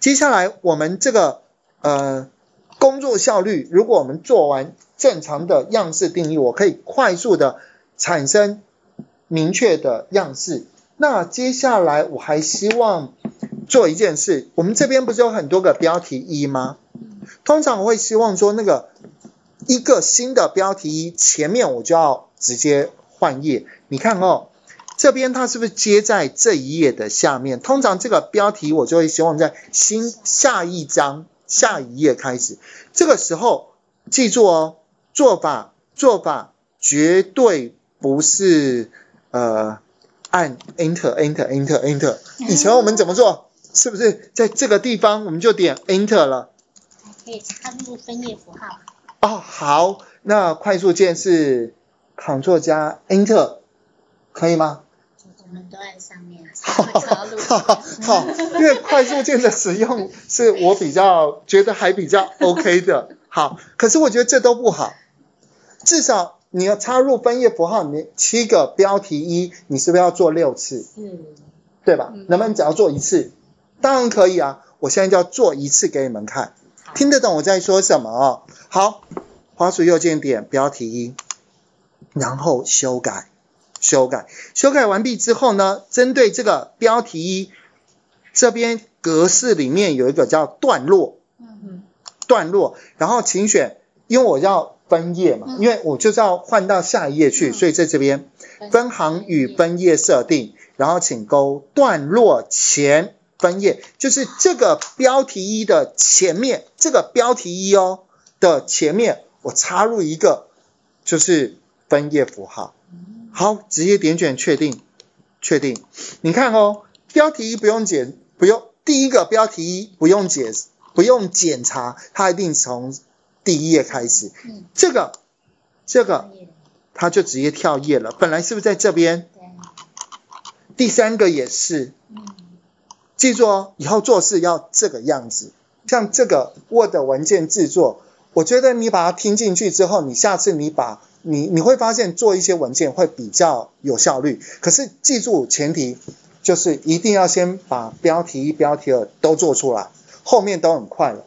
接下来我们这个工作效率，如果我们做完正常的样式定义，我可以快速的产生明确的样式。那接下来我还希望做一件事，我们这边不是有很多个标题一吗？通常我会希望说那个一个新的标题一前面我就要直接换页。你看哦，这边它是不是接在这一页的下面？通常这个标题我就会希望在新下一章下一页开始。这个时候记住哦，做法绝对不是按 Enter。 以前我们怎么做？是不是在这个地方我们就点 Enter 了？可以插入分页符号。哦，好，那快速键是 Ctrl 加 Enter， 可以吗？我们都在上面。好，因为快速键的使用是我比较觉得还比较 OK 的。好，可是我觉得这都不好，至少你要插入分页符号，你7个标题一，你是不是要做6次？对吧？能不能只要做1次？当然可以啊，我现在就要做1次给你们看，听得懂我在说什么哦。好，滑鼠右键点标题一，然后修改完毕之后呢，针对这个标题一这边格式里面有一个叫段落，然后请选，因为我要分页嘛，因为我就是要换到下一页去，所以在这边分行与分页设定，然后请勾段落前分页，就是这个标题一的前面，这个标题一哦的前面，我插入一个就是分页符号。好，直接点选确定。你看哦，标题一第一个标题一不用检查，它一定从第一页开始，这个它就直接跳页了。本来是不是在这边？第3个也是。记住哦，以后做事要这个样子。像这个 Word 文件制作，我觉得你把它听进去之后，你下次你会发现做一些文件会比较有效率。可是记住前提就是一定要先把标题1、标题2都做出来，后面都很快了。